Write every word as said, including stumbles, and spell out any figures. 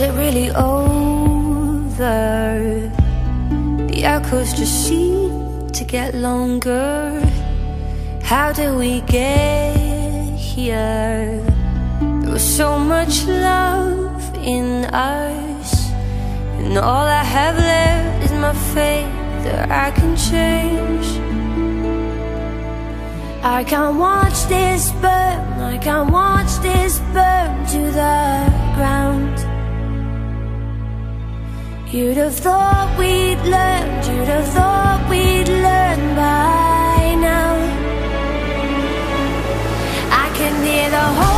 is it really over? The echoes just seem to get longer. How did we get here? There was so much love in us, and all I have left is my faith that I can change. I can't watch this burn, I can't watch this burn to the ground. You'd have thought we'd learned, you'd have thought we'd learned by now. I can hear the whole